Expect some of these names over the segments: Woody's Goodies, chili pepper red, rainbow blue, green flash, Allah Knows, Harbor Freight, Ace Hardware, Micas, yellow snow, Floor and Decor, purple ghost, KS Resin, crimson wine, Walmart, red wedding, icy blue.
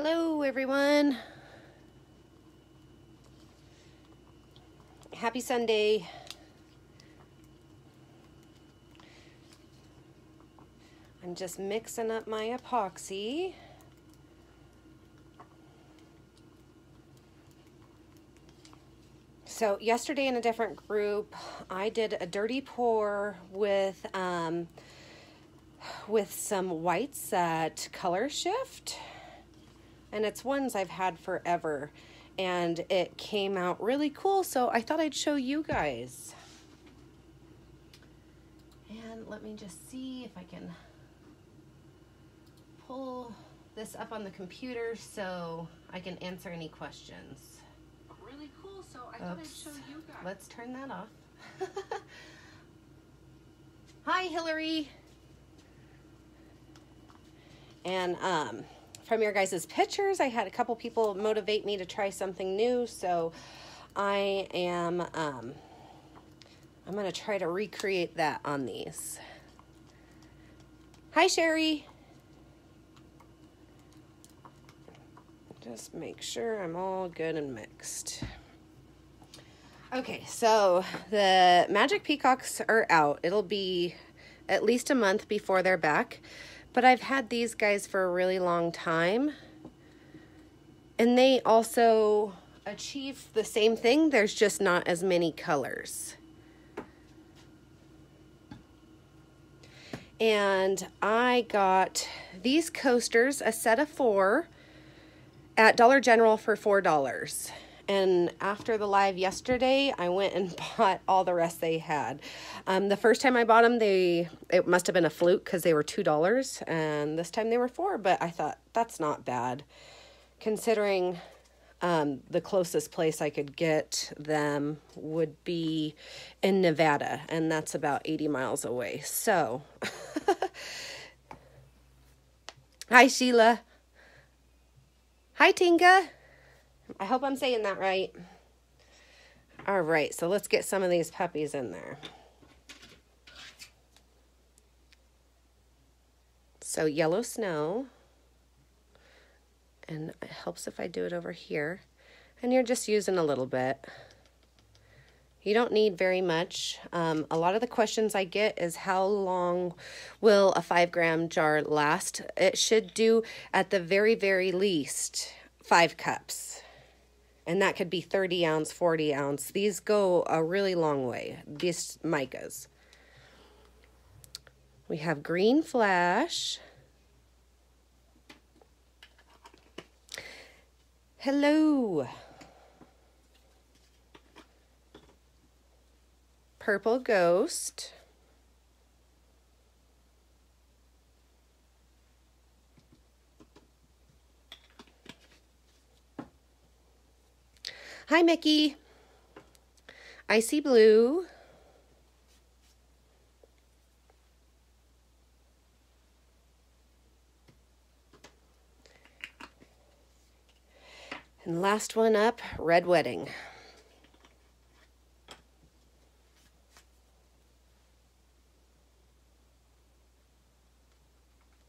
Hello everyone. Happy Sunday. I'm just mixing up my epoxy. So yesterday in a different group, I did a dirty pour with some whites at Color Shift. And it's ones I've had forever. And it came out really cool, so I thought I'd show you guys. And let me just see if I can pull this up on the computer so I can answer any questions. So I thought I'd show you guys. Let's turn that off. Hi, Hillary. And from your guys' pictures, I had a couple people motivate me to try something new. So I am, I'm going to try to recreate that on these. Hi, Sherry. Just make sure I'm all good and mixed. Okay, so the magic peacocks are out. It'll be at least a month before they're back, but I've had these guys for a really long time, and they also achieve the same thing. There's just not as many colors. And I got these coasters, a set of 4, at Dollar General for $4. And after the live yesterday, I went and bought all the rest they had. The first time I bought them, it must have been a fluke because they were $2, and this time they were $4, but I thought that's not bad considering the closest place I could get them would be in Nevada, and that's about 80 miles away. So, hi, Sheila. Hi, Tinga. I hope I'm saying that right. All right, so let's get some of these puppies in there. So yellow snow, and it helps if I do it over here. And you're just using a little bit. You don't need very much. A lot of the questions I get is how long will a 5-gram jar last? It should do at the very, very least 5 cups. And that could be 30 ounce, 40 ounce. These go a really long way, these micas. We have green flash. Hello. Purple ghost. Hi, Mickey. Icy blue. And last one up, red wedding.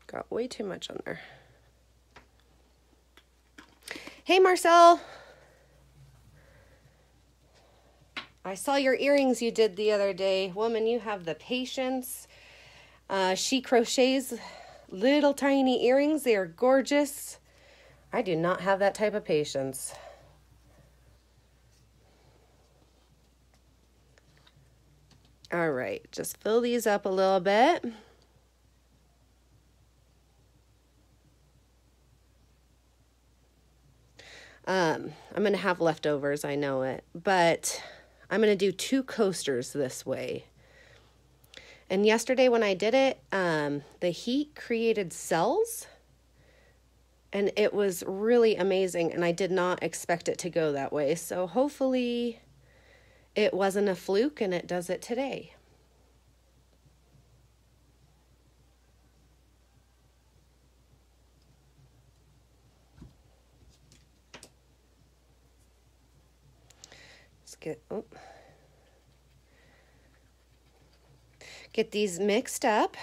Got way too much on there. Hey, Marcel. I saw your earrings you did the other day. Woman, you have the patience. She crochets little tiny earrings. They are gorgeous. I do not have that type of patience. All right, just fill these up a little bit. I'm going to have leftovers, I know it, but I'm going to do 2 coasters this way. And yesterday when I did it, the heat created cells, and it was really amazing, and I did not expect it to go that way. So hopefully it wasn't a fluke and it does it today. Get these mixed up.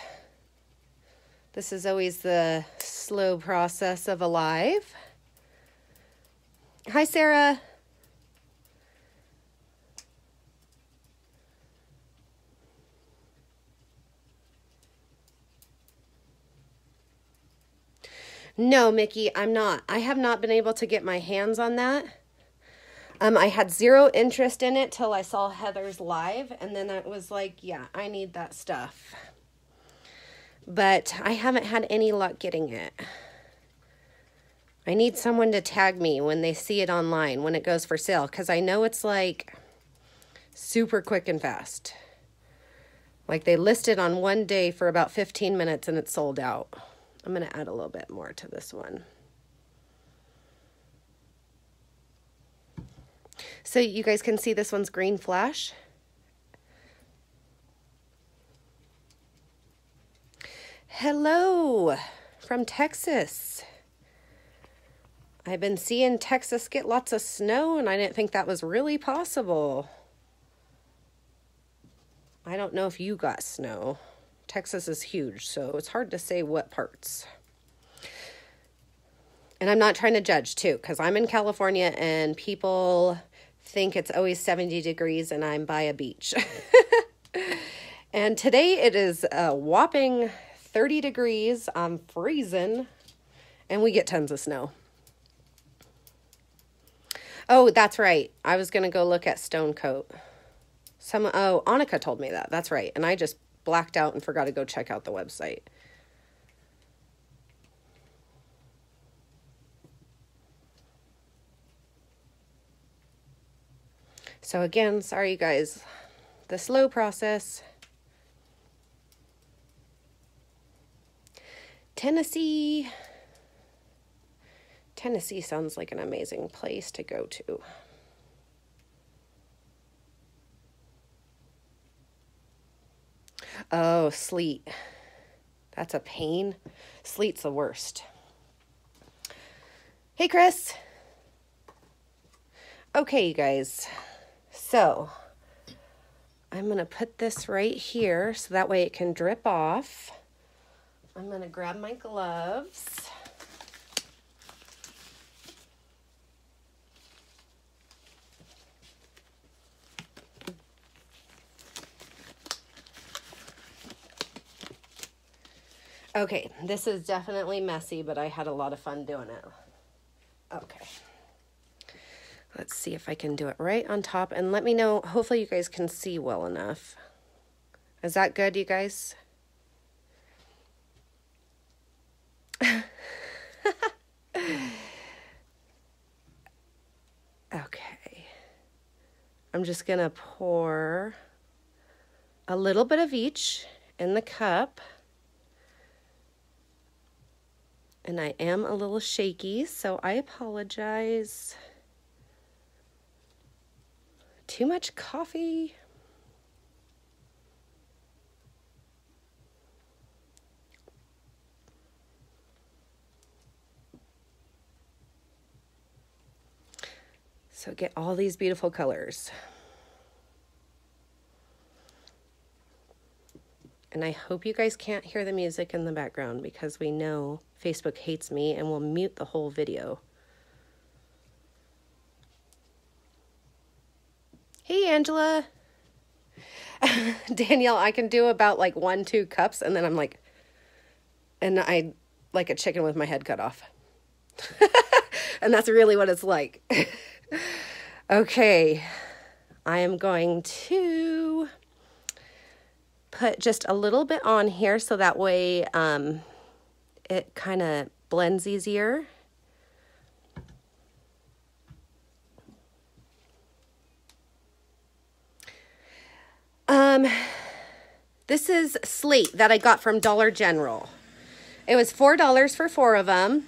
This is always the slow process of a live. Hi, Sarah. No, Mickey, I'm not. I have not been able to get my hands on that. I had zero interest in it till I saw Heather's live, and then I was like, yeah, I need that stuff. But I haven't had any luck getting it. I need someone to tag me when they see it online, when it goes for sale, because I know it's like super quick and fast. Like they list it on one day for about 15 minutes and it's sold out. I'm going to add a little bit more to this one. So you guys can see this one's green flash. Hello from Texas. I've been seeing Texas get lots of snow and I didn't think that was really possible. I don't know if you got snow. Texas is huge, so it's hard to say what parts. And I'm not trying to judge, too, because I'm in California, and people think it's always 70 degrees, and I'm by a beach. And today it is a whopping 30 degrees. I'm freezing, and we get tons of snow. Oh, that's right. I was going to go look at Stonecoat. Oh, Annika told me that. That's right, and I just blacked out and forgot to go check out the website. So again, sorry you guys, the slow process. Tennessee. Tennessee sounds like an amazing place to go to. Oh, sleet. That's a pain. Sleet's the worst. Hey, Chris. Okay, you guys. So, I'm going to put this right here so that way it can drip off. I'm going to grab my gloves. Okay, this is definitely messy, but I had a lot of fun doing it. Okay. Let's see if I can do it right on top. And let me know, hopefully you guys can see well enough. Is that good, you guys? Okay. I'm just going to pour a little bit of each in the cup. And I am a little shaky, so I apologize. Too much coffee. So get all these beautiful colors. And I hope you guys can't hear the music in the background because we know Facebook hates me and will mute the whole video. Hey, Angela. Danielle, I can do about like 1-2 cups and then I'm like, and I like a chicken with my head cut off. And that's really what it's like. Okay. I am going to put just a little bit on here so that way it kind of blends easier. This is slate that I got from Dollar General. It was $4 for 4 of them.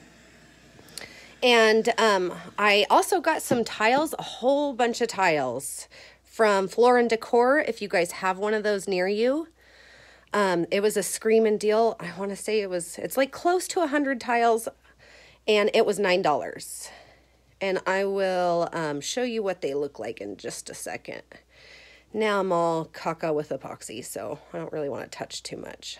And I also got some tiles, a whole bunch of tiles from Floor and Decor if you guys have one of those near you. It was a screaming deal. I want to say it's like close to 100 tiles and it was $9. And I will show you what they look like in just a second. Now I'm all caca with epoxy, so I don't really want to touch too much.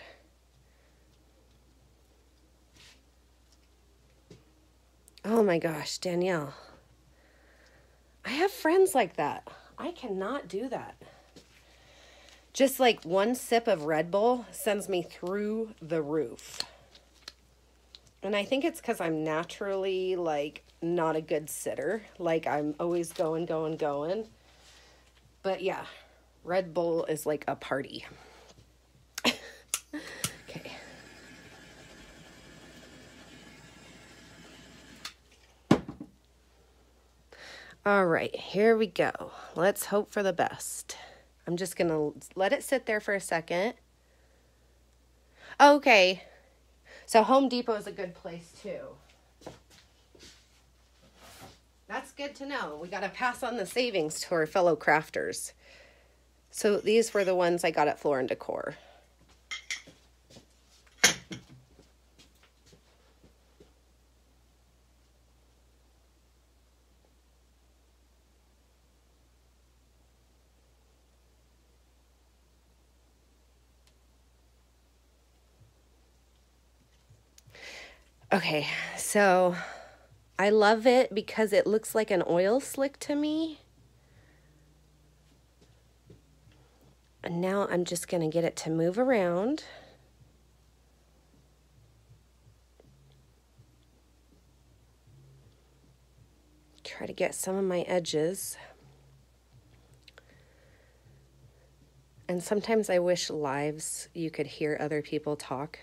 Oh my gosh, Danielle. I have friends like that. I cannot do that. Just like one sip of Red Bull sends me through the roof. And I think it's because I'm naturally like not a good sitter. Like I'm always going. But yeah, Red Bull is like a party. Okay. All right, here we go. Let's hope for the best. I'm just going to let it sit there for a second. Okay. So Home Depot is a good place too. That's good to know. We got to pass on the savings to our fellow crafters. So these were the ones I got at Floor and Decor. Okay, so I love it because it looks like an oil slick to me. And now I'm just going to get it to move around. Try to get some of my edges. And sometimes I wish lives you could hear other people talk.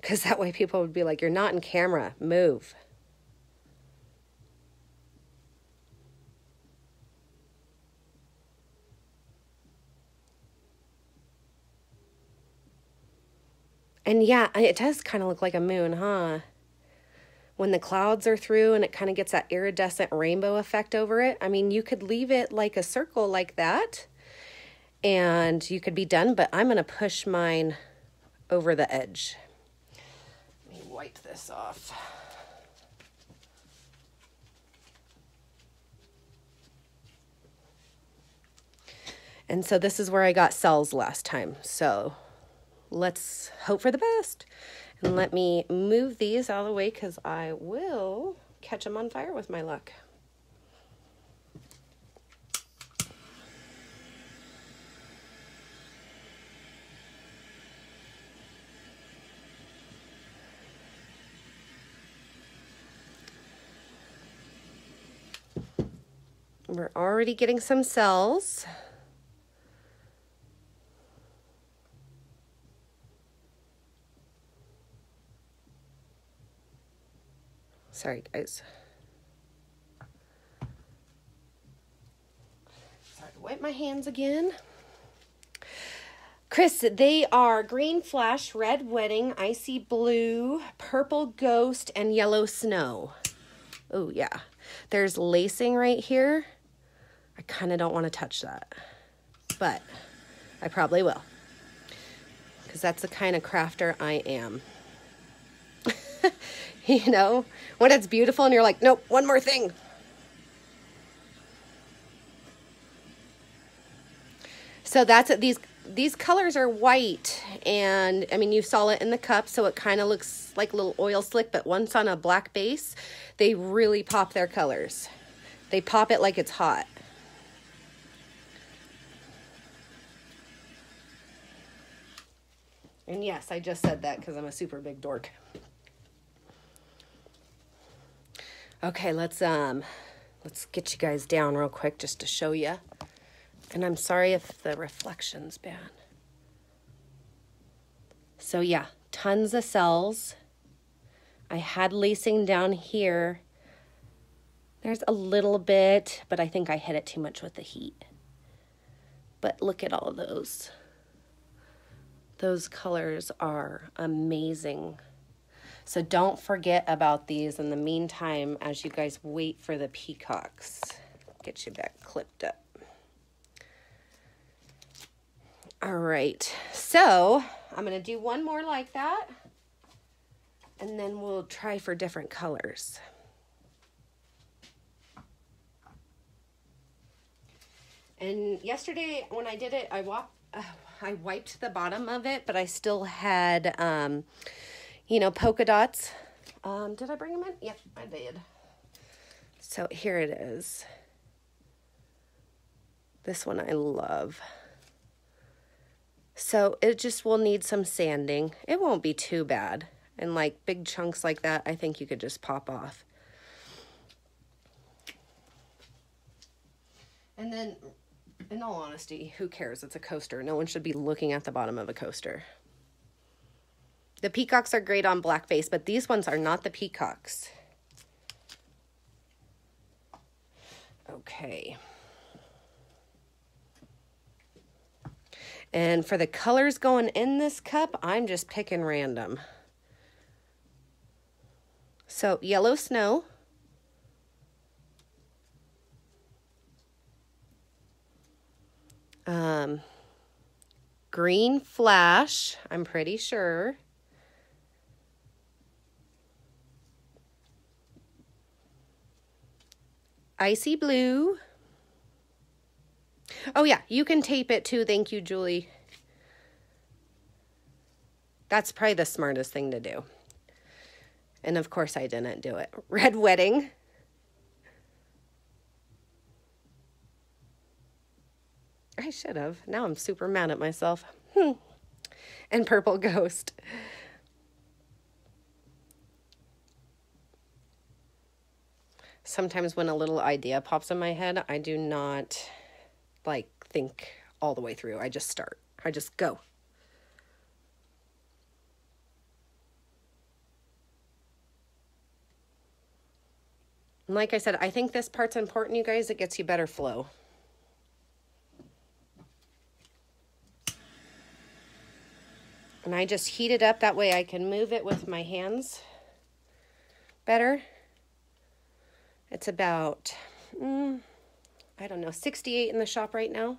Because that way people would be like, you're not in camera, move. And yeah, it does kind of look like a moon, huh? When the clouds are through and it kind of gets that iridescent rainbow effect over it. I mean, you could leave it like a circle like that and you could be done, but I'm going to push mine over the edge. Wipe this off. And so this is where I got cells last time. So let's hope for the best. And let me move these out of the way because I will catch them on fire with my luck. We're already getting some cells. Sorry, guys. Sorry to wipe my hands again. Chris, they are Green Flash, Red Wedding, Icy Blue, Purple Ghost, and Yellow Snow. Oh, yeah. There's lacing right here. I kind of don't want to touch that, but I probably will because that's the kind of crafter I am. You know, when it's beautiful and you're like, nope, one more thing. So that's it. These colors are white and I mean, you saw it in the cup, so it kind of looks like a little oil slick, but once on a black base, they really pop their colors. They pop it like it's hot. And yes, I just said that because I'm a super big dork. Okay, let's get you guys down real quick just to show you. And I'm sorry if the reflection's bad. So yeah, tons of cells. I had lacing down here. There's a little bit, but I think I hit it too much with the heat. But look at all of those. Those colors are amazing. So don't forget about these in the meantime as you guys wait for the peacocks. Get you back clipped up. All right, so I'm gonna do one more like that and then we'll try for different colors. And yesterday when I did it, I wiped the bottom of it, but I still had, you know, polka dots. Did I bring them in? Yep, I did. So here it is. This one I love. So it just will need some sanding. It won't be too bad. And like big chunks like that, I think you could just pop off. And then, in all honesty, who cares? It's a coaster. No one should be looking at the bottom of a coaster. The peacocks are great on blackface, but these ones are not the peacocks. Okay. And for the colors going in this cup, I'm just picking random. So, yellow snow. Green flash, I'm pretty sure. Icy blue. Oh yeah, you can tape it too. Thank you, Julie. That's probably the smartest thing to do. And of course I didn't do it. Red wedding. I should have. Now I'm super mad at myself. And purple ghost. Sometimes when a little idea pops in my head, I do not like think all the way through. I just start. I just go. And like I said, I think this part's important, you guys. It gets you better flow. And I just heat it up. That way I can move it with my hands better. It's about, I don't know, 68 in the shop right now.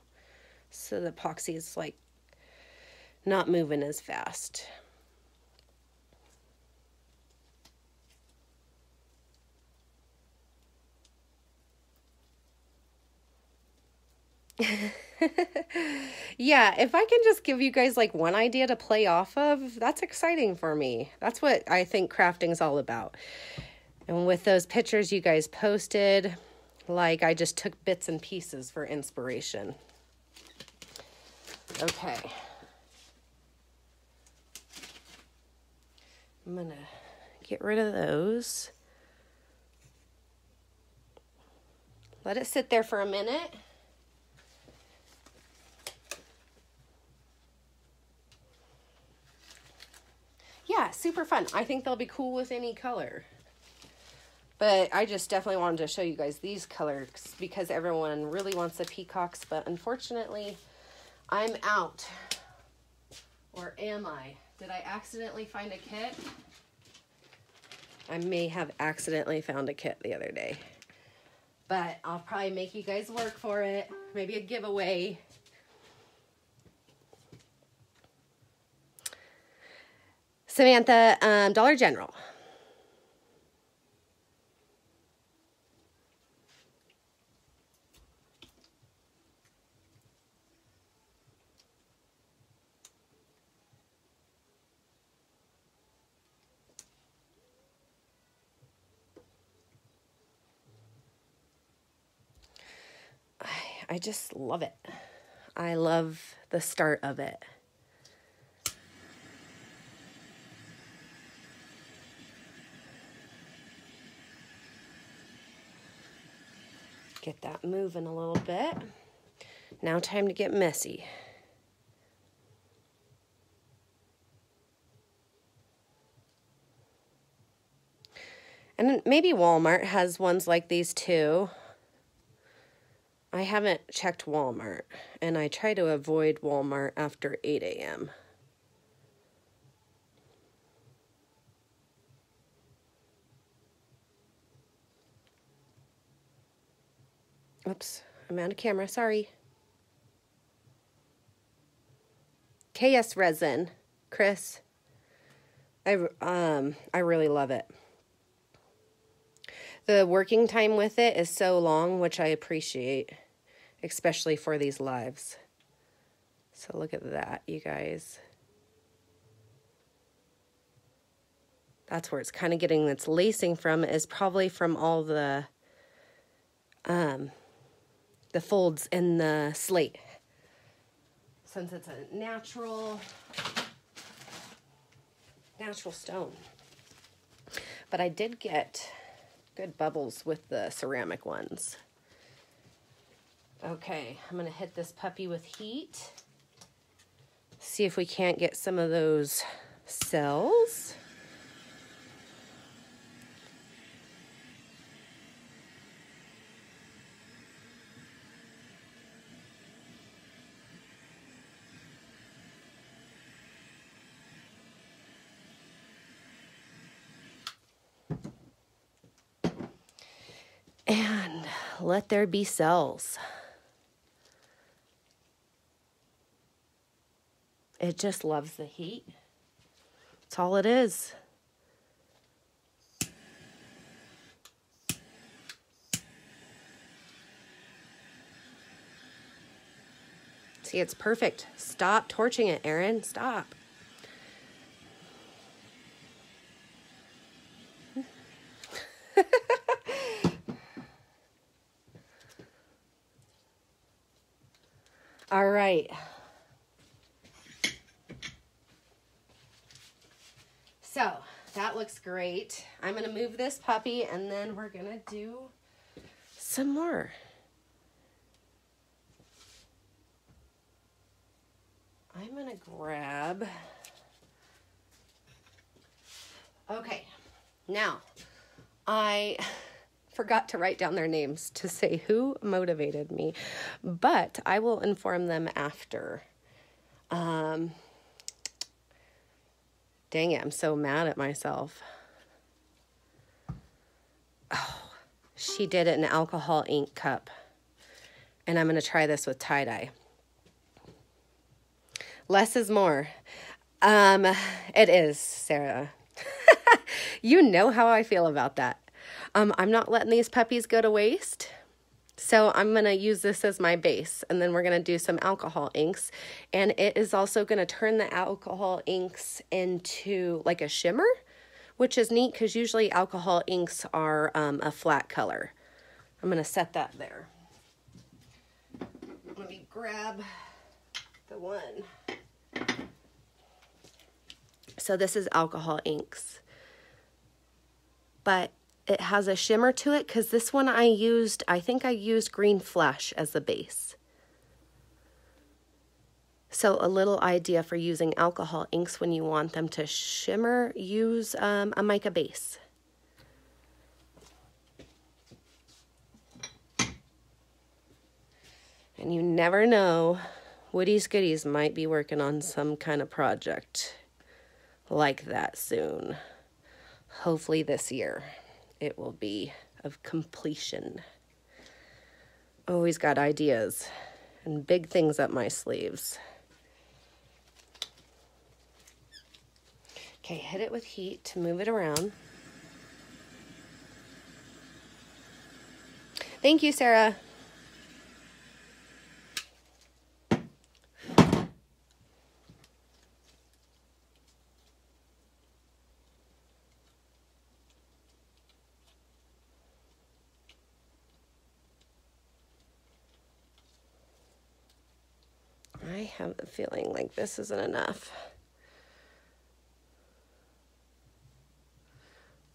So the epoxy is like not moving as fast. Yeah, if I can just give you guys like one idea to play off of, that's exciting for me. That's what I think crafting's all about. And with those pictures you guys posted, like I just took bits and pieces for inspiration. Okay. I'm gonna get rid of those. Let it sit there for a minute. Yeah, super fun. I think they'll be cool with any color. But I just definitely wanted to show you guys these colors because everyone really wants the peacocks. But unfortunately, I'm out. Or am I? Did I accidentally find a kit? I may have accidentally found a kit the other day. But I'll probably make you guys work for it. Maybe a giveaway. Samantha, Dollar General. I just love it. I love the start of it. Get that moving a little bit. Now time to get messy. And maybe Walmart has ones like these too. I haven't checked Walmart, and I try to avoid Walmart after 8 a.m. Oops, I'm out of camera, sorry. KS Resin, Chris. I really love it. The working time with it is so long, which I appreciate, especially for these lives. So look at that, you guys. That's where it's kind of getting its lacing from, is probably from all the the folds in the slate. Since it's a natural stone. But I did get good bubbles with the ceramic ones. Okay, I'm gonna hit this puppy with heat. See if we can't get some of those cells. And let there be cells. It just loves the heat. That's all it is. See, it's perfect. Stop torching it, Erin. Stop. All right. So that looks great. I'm gonna move this puppy and then we're gonna do some more. I'm gonna grab, okay. Now I forgot to write down their names to say who motivated me, but I will inform them after. Dang it, I'm so mad at myself. Oh, she did it in an alcohol ink cup. And I'm going to try this with tie-dye. Less is more. It is, Sarah. You know how I feel about that. I'm not letting these puppies go to waste. So I'm going to use this as my base. And then we're going to do some alcohol inks. And it is also going to turn the alcohol inks into like a shimmer, which is neat because usually alcohol inks are a flat color. I'm going to set that there. Let me grab the one. So this is alcohol inks. But it has a shimmer to it because this one I used, I think I used green flash as the base. So a little idea for using alcohol inks when you want them to shimmer, use a mica base. And you never know, Woody's Goodies might be working on some kind of project like that soon. Hopefully this year. It will be of completion. Always got ideas and big things up my sleeves. Okay, hit it with heat to move it around. Thank you, Sarah. I have a feeling like this isn't enough.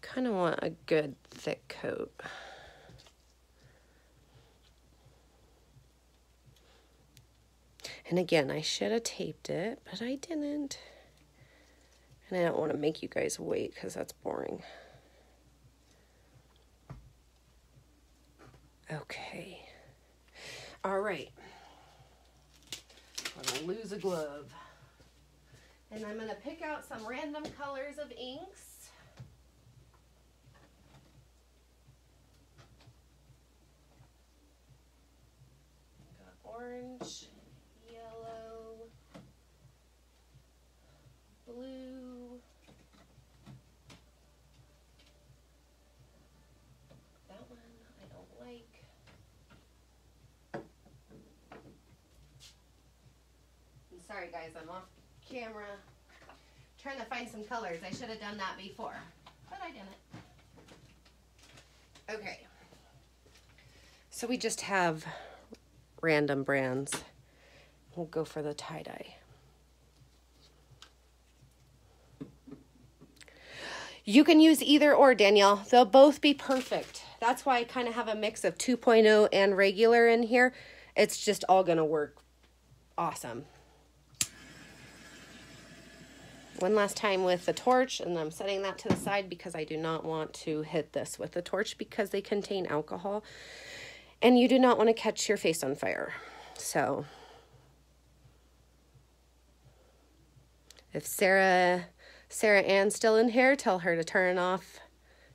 Kind of want a good thick coat. And again, I should have taped it, but I didn't. And I don't want to make you guys wait because that's boring. Okay. All right. I'm gonna lose a glove. And I'm gonna pick out some random colors of inks. Got orange, yellow, blue. That one I don't like. Sorry guys, I'm off camera. I'm trying to find some colors. I should have done that before, but I didn't. Okay. So we just have random brands. We'll go for the tie-dye. You can use either or, Danielle. They'll both be perfect. That's why I kind of have a mix of 2.0 and regular in here. It's just all going to work awesome. One last time with the torch, and I'm setting that to the side because I do not want to hit this with the torch because they contain alcohol and you do not want to catch your face on fire. So if Sarah Ann's still in here, tell her to turn off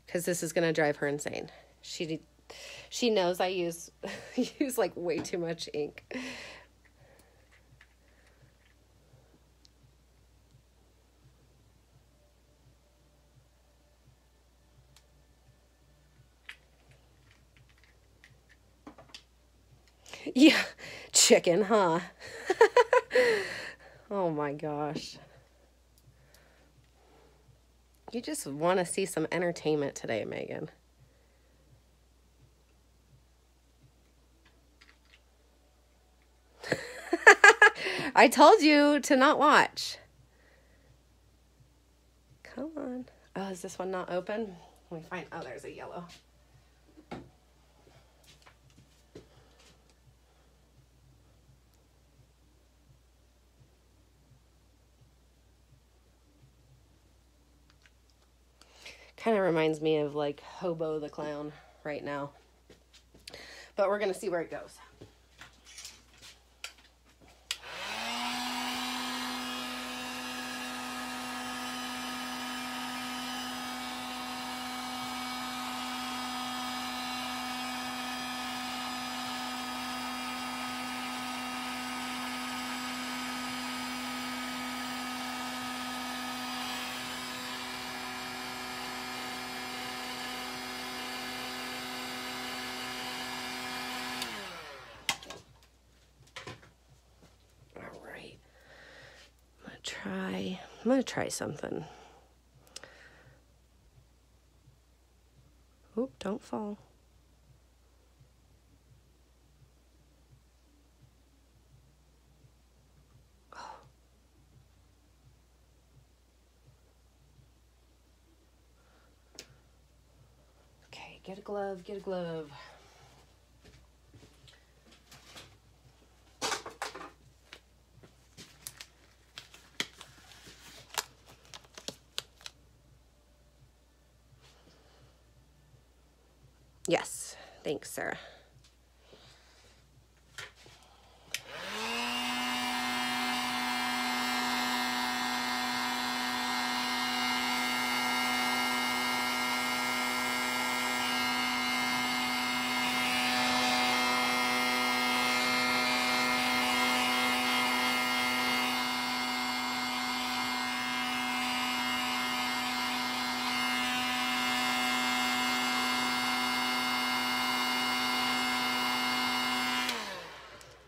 because this is going to drive her insane. She knows I use like way too much ink. Yeah, chicken, huh? Oh my gosh. You just want to see some entertainment today, Megan. I told you to not watch. Come on. Oh, is this one not open? Let me find, oh, there's a yellow. Kind of reminds me of like Hobo the Clown right now. But we're going to see where it goes. I'm going to try something. Oop, don't fall. Oh. Okay, get a glove, get a glove. Yes, thanks, Sarah.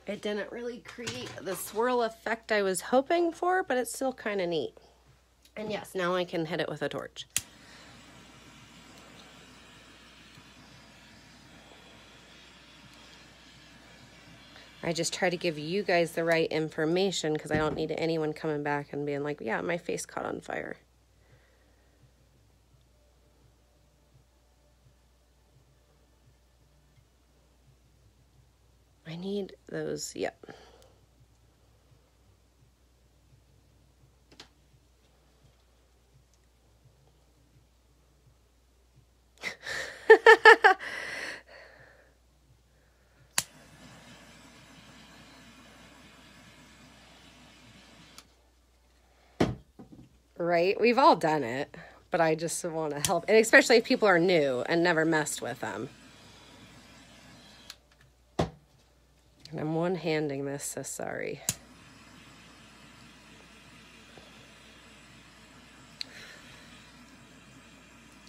It didn't really create the swirl effect I was hoping for, but it's still kind of neat. And yes, now I can hit it with a torch. I just try to give you guys the right information because I don't need anyone coming back and being like, yeah, my face caught on fire. I need those, yep. Right? We've all done it, but I just want to help. And especially if people are new and never messed with them. And I'm one-handing this, so sorry.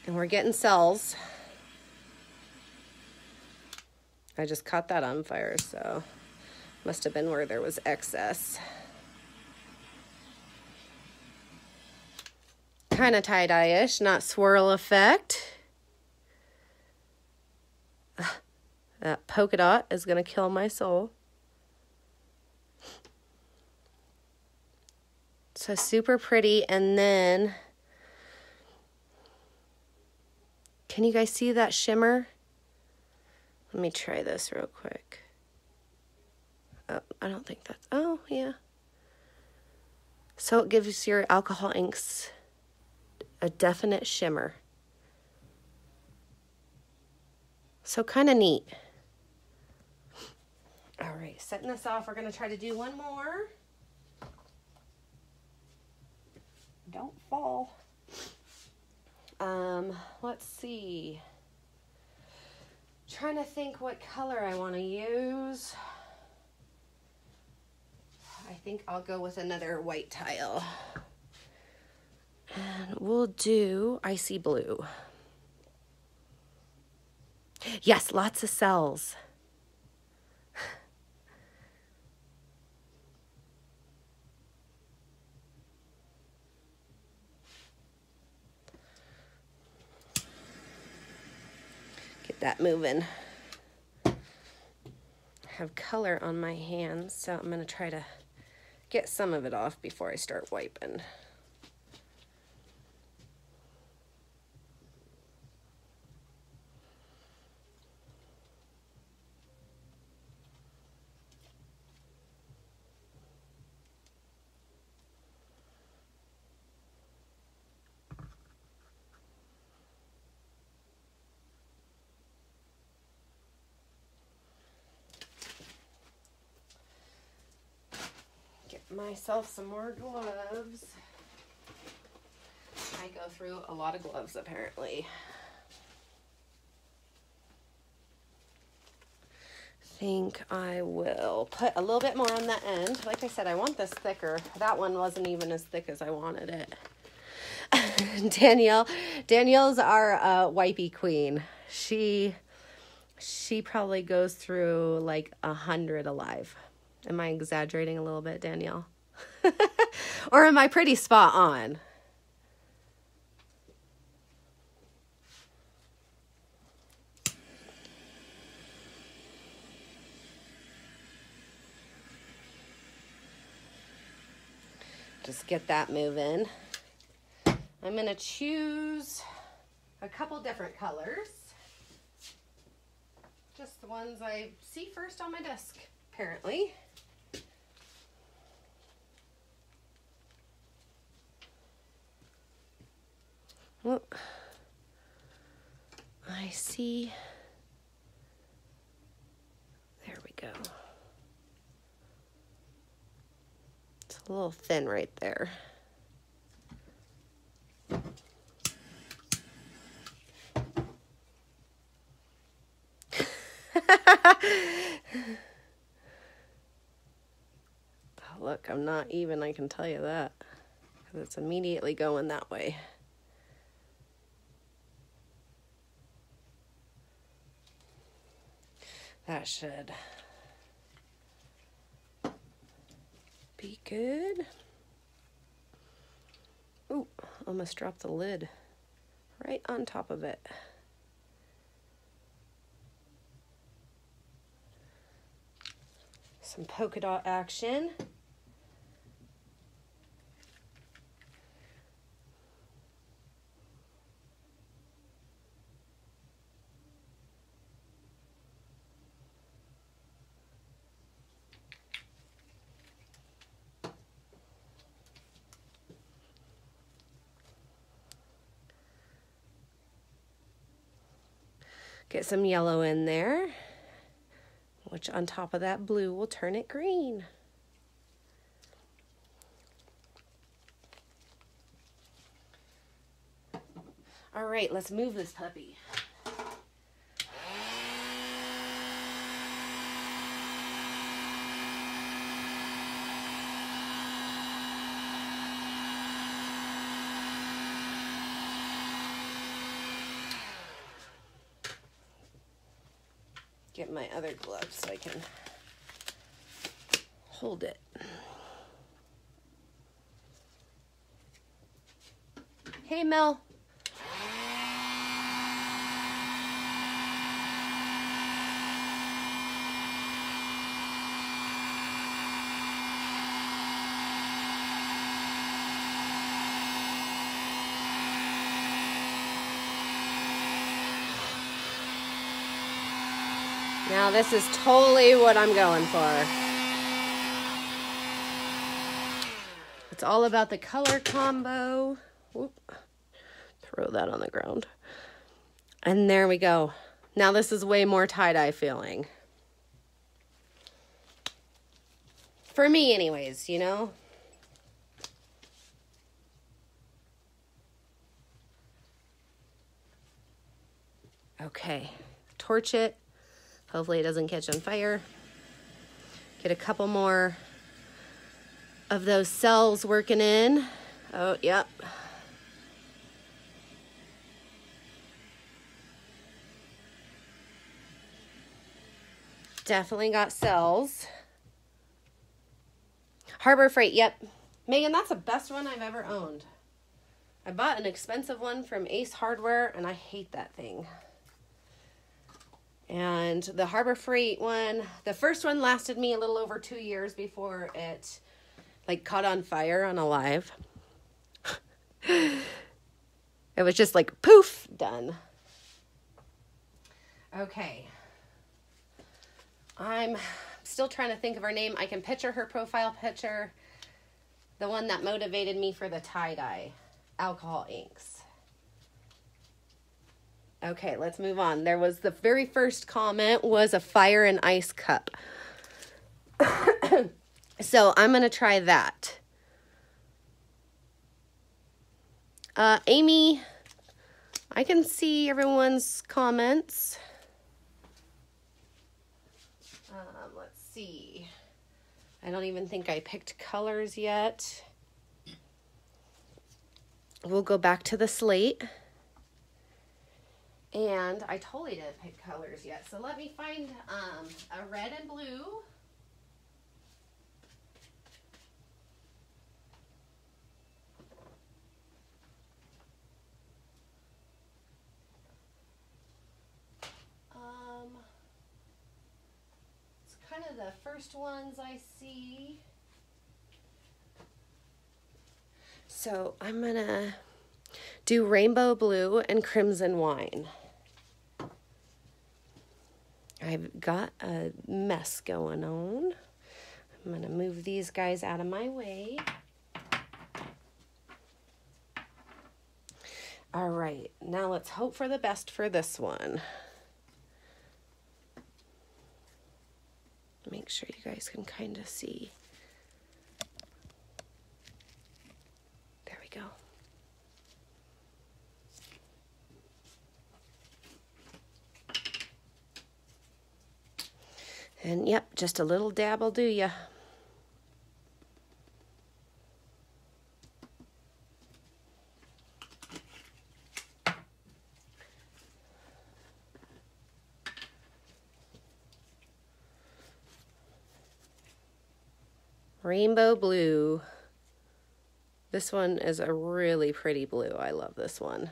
And we're getting cells. I just caught that on fire, so must have been where there was excess. Kind of tie-dye-ish, not swirl effect. That polka dot is going to kill my soul. So super pretty. And then, can you guys see that shimmer? Let me try this real quick. Oh, I don't think that's, oh yeah. So it gives your alcohol inks a definite shimmer. So kind of neat. All right, setting this off, we're gonna try to do one more. Don't fall. Let's see. Trying to think what color I want to use. I think I'll go with another white tile. And we'll do icy blue. Yes, lots of cells. That moving. I have color on my hands, so I'm going to try to get some of it off before I start wiping. Myself some more gloves. I go through a lot of gloves apparently. I think I will put a little bit more on that end. Like I said, I want this thicker. That one wasn't even as thick as I wanted it. Danielle's our wipey queen. She probably goes through like 100 alive. Am I exaggerating a little bit, Danielle? Or am I pretty spot on? Just get that moving. I'm going to choose a couple different colors. Just the ones I see first on my desk, apparently. Well, I see. There we go. It's a little thin right there. Oh, look, I'm not even, I can tell you that, because it's immediately going that way. That should be good. Ooh, almost dropped the lid right on top of it. Some polka dot action. Get some yellow in there, which on top of that blue will turn it green. All right, let's move this puppy. Get my other glove so I can hold it. Hey, Mel. Now this is totally what I'm going for. It's all about the color combo. Whoop. Throw that on the ground. And there we go. Now this is way more tie-dye feeling. For me anyways, you know? Okay, torch it. Hopefully it doesn't catch on fire. Get a couple more of those cells working in. Oh, yep. Definitely got cells. Harbor Freight, yep. Megan, that's the best one I've ever owned. I bought an expensive one from Ace Hardware, and I hate that thing. And the Harbor Freight one, the first one lasted me a little over 2 years before it like caught on fire on a live. It was just like poof, done. Okay. I'm still trying to think of her name. I can picture her profile picture. The one that motivated me for the tie-dye. Alcohol inks. Okay, let's move on. There was the very first comment was a fire and ice cup. So I'm going to try that. Amy, I can see everyone's comments. Let's see. I don't even think I picked colors yet. We'll go back to the slate. And I totally didn't pick colors yet. So let me find a red and blue. Kind of the first ones I see. So I'm gonna do rainbow blue and crimson wine. I've got a mess going on. I'm gonna move these guys out of my way. All right, now let's hope for the best for this one. Make sure you guys can kind of see. There we go. And yep, just a little dab will do ya. Rainbow blue. This one is a really pretty blue. I love this one.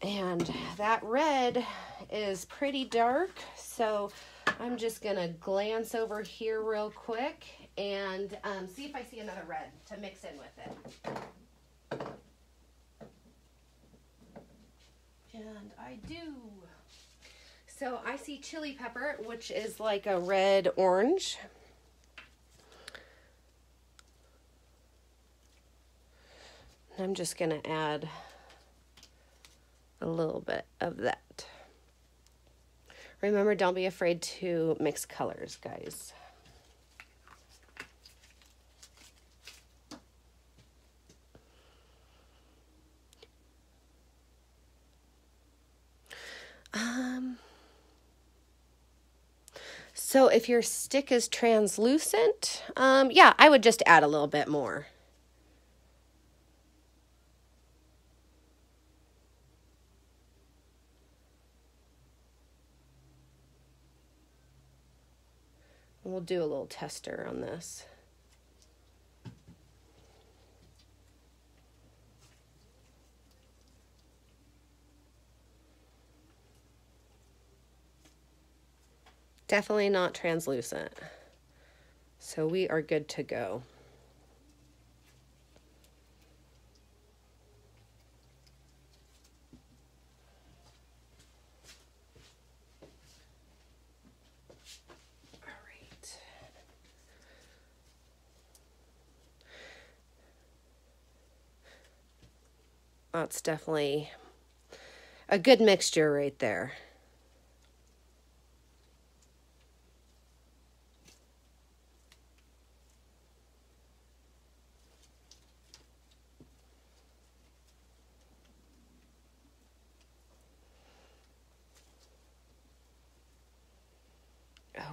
And that red is pretty dark, so I'm just gonna glance over here real quick and see if I see another red to mix in with it. And I do. So I see chili pepper, which is like a red orange. And I'm just gonna add a little bit of that. Remember, don't be afraid to mix colors, guys. So if your stick is translucent, yeah, I would just add a little bit more. We'll do a little tester on this. Definitely not translucent. So we are good to go. That's definitely a good mixture right there.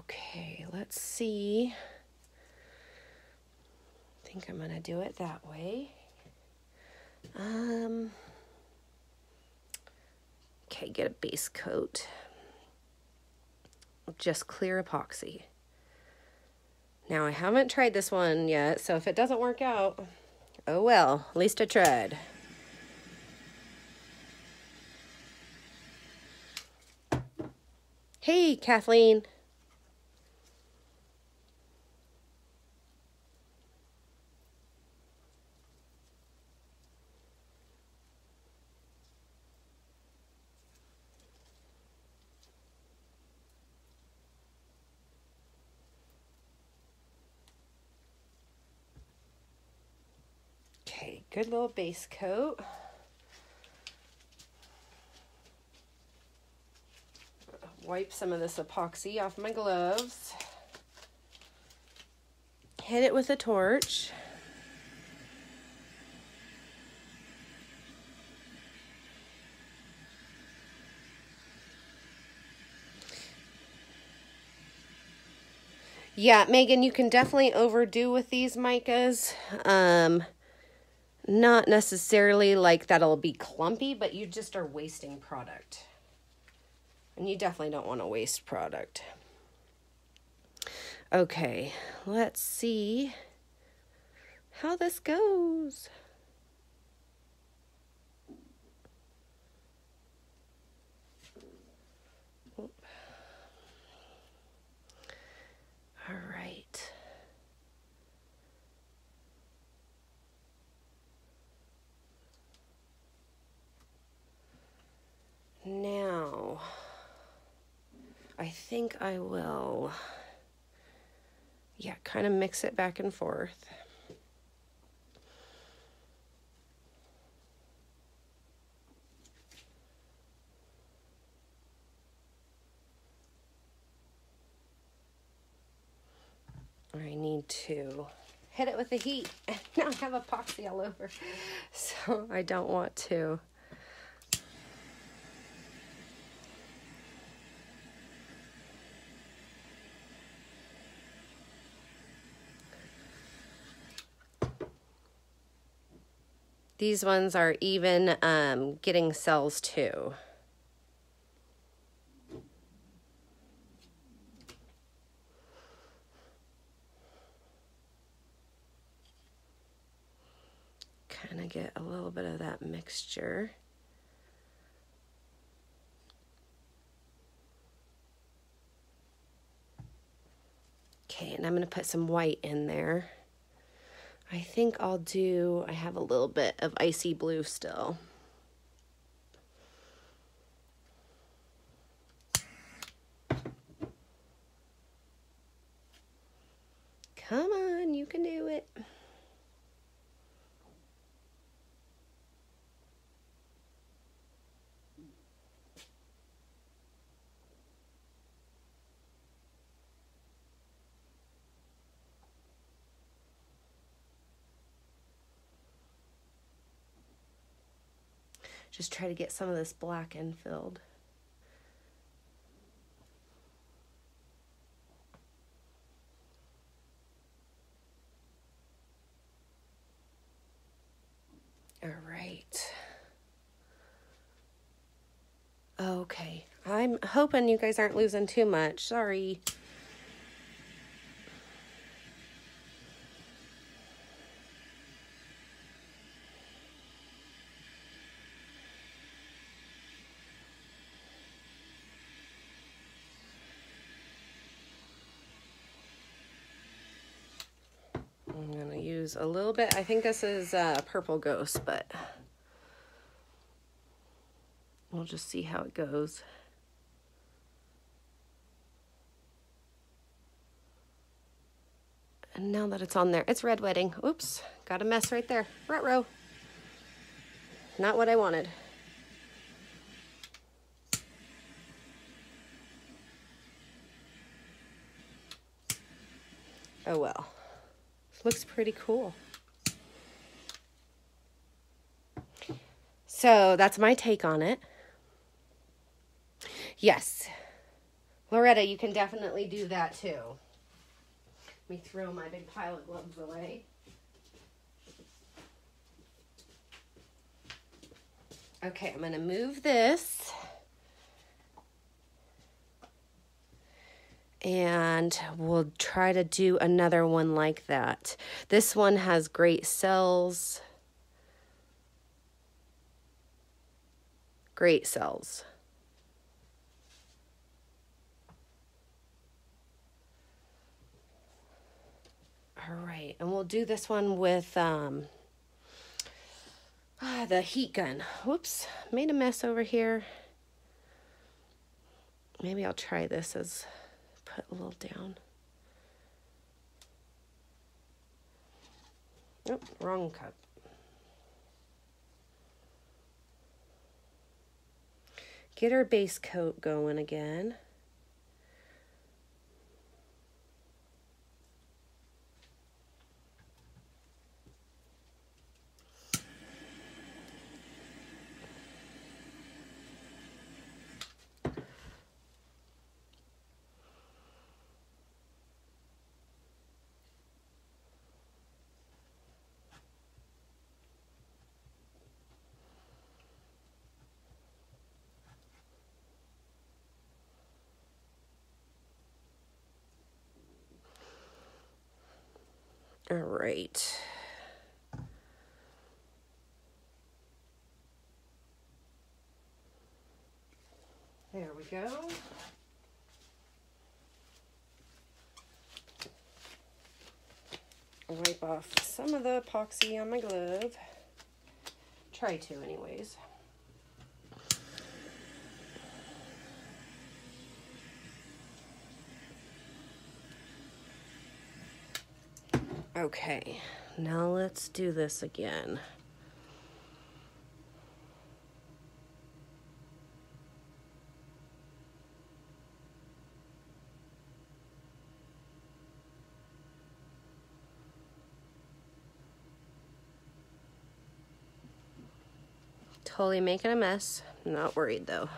Okay, let's see. I think I'm gonna do it that way. Okay, get a base coat. Just clear epoxy. Now I haven't tried this one yet, so if it doesn't work out, oh well, at least I tried. Hey, Kathleen. Good little base coat. Wipe some of this epoxy off my gloves. Hit it with a torch. Yeah, Megan, you can definitely overdo with these micas. Not necessarily like that'll be clumpy, but you just are wasting product. And you definitely don't want to waste product. Okay, let's see how this goes. All right. Now, I think I will, yeah, kind of mix it back and forth. I need to hit it with the heat. Now I have epoxy all over, so I don't want to. These ones are even getting cells too. Kind of get a little bit of that mixture. Okay, and I'm gonna put some white in there. I think I'll do, I have a little bit of icy blue still. Come on, you can do it. Just try to get some of this black in filled. All right. Okay, I'm hoping you guys aren't losing too much. Sorry. A little bit. I think this is purple ghost, but we'll just see how it goes. And now that it's on there, it's red wedding. Oops, got a mess right there. Ruh-roh. Not what I wanted. Oh well. Looks pretty cool. So that's my take on it. Yes. Loretta, you can definitely do that too. Let me throw my big pile of gloves away. Okay, I'm going to move this. And we'll try to do another one like that. This one has great cells. Great cells. All right, and we'll do this one with the heat gun. Whoops, made a mess over here. Maybe I'll try this as put a little down. Oh, wrong cup. Get our base coat going again. All right. There we go. I'll wipe off some of the epoxy on my glove. Try to, anyways. Okay, now let's do this again. Totally making a mess. Not worried though.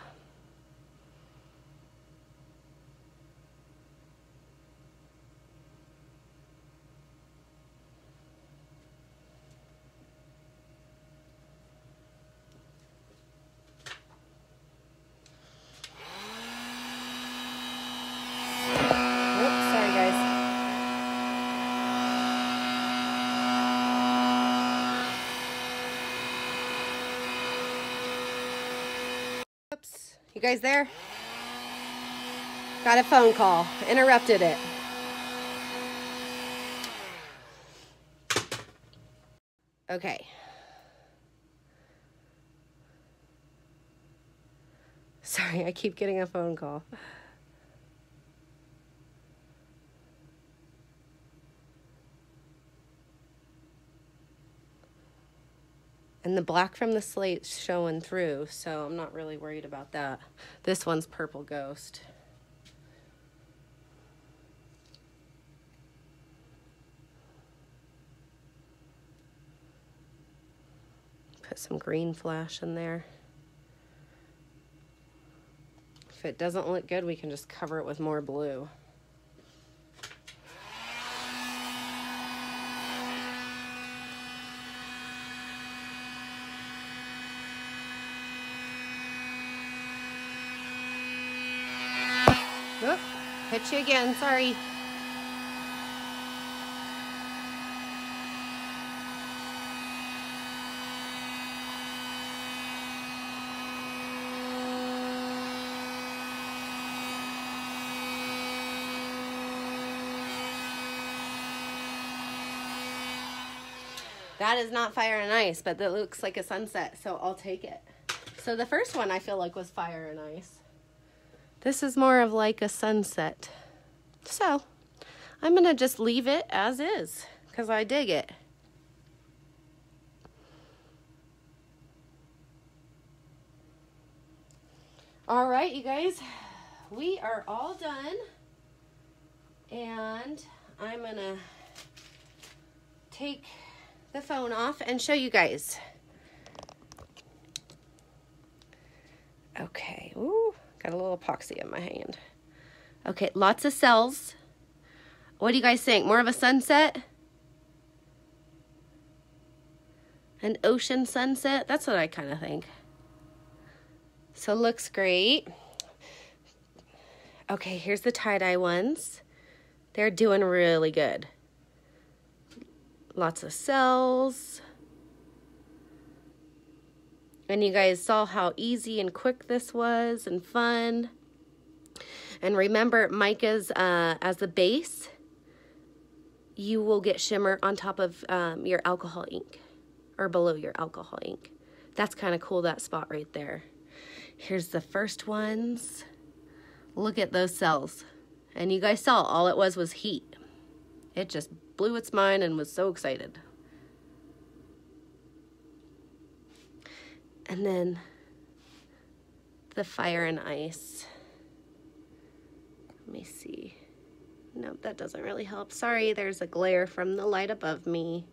You guys there? Got a phone call. Interrupted it. Okay. Sorry, I keep getting a phone call. And the black from the slate's showing through, so I'm not really worried about that. This one's Purple Ghost. Put some green flash in there. If it doesn't look good, we can just cover it with more blue. Oop, hit you again, sorry. That is not fire and ice, but that looks like a sunset, so I'll take it. So the first one I feel like was fire and ice. This is more of like a sunset. So I'm gonna just leave it as is because I dig it. All right, you guys, we are all done, and I'm gonna take the phone off and show you guys. Okay, ooh, got a little epoxy in my hand. Okay, lots of cells. What do you guys think? More of a sunset? An ocean sunset? That's what I kind of think. So looks great. Okay, here's the tie-dye ones. They're doing really good. Lots of cells. And you guys saw how easy and quick this was and fun. And remember, micas as the base, you will get shimmer on top of your alcohol ink or below your alcohol ink. That's kind of cool, that spot right there. Here's the first ones. Look at those cells. And you guys saw all it was heat. It just blew its mind and was so excited. And then the fire and ice. Let me see. Nope, that doesn't really help. Sorry, there's a glare from the light above me.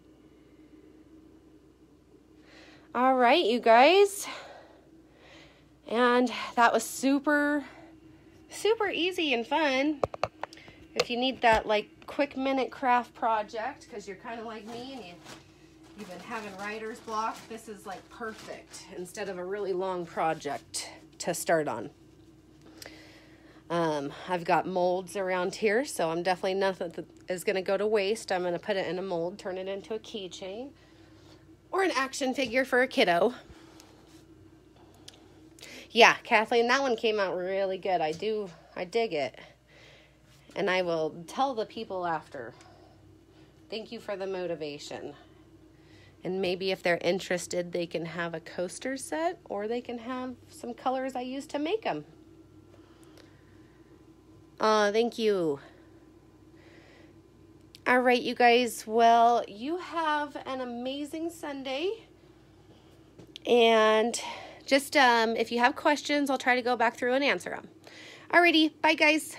All right, you guys. And that was super, super easy and fun. If you need that like quick minute craft project, because you're kind of like me and you've been having writer's block, this is like perfect instead of a really long project to start on. I've got molds around here, so I'm definitely nothing that is going to go to waste. I'm going to put it in a mold, turn it into a keychain or an action figure for a kiddo. Yeah, Kathleen, that one came out really good. I dig it. And I will tell the people after. Thank you for the motivation. And maybe if they're interested, they can have a coaster set or they can have some colors I used to make them. Thank you. All right, you guys. Well, you have an amazing Sunday. And just if you have questions, I'll try to go back through and answer them. Alrighty, bye guys.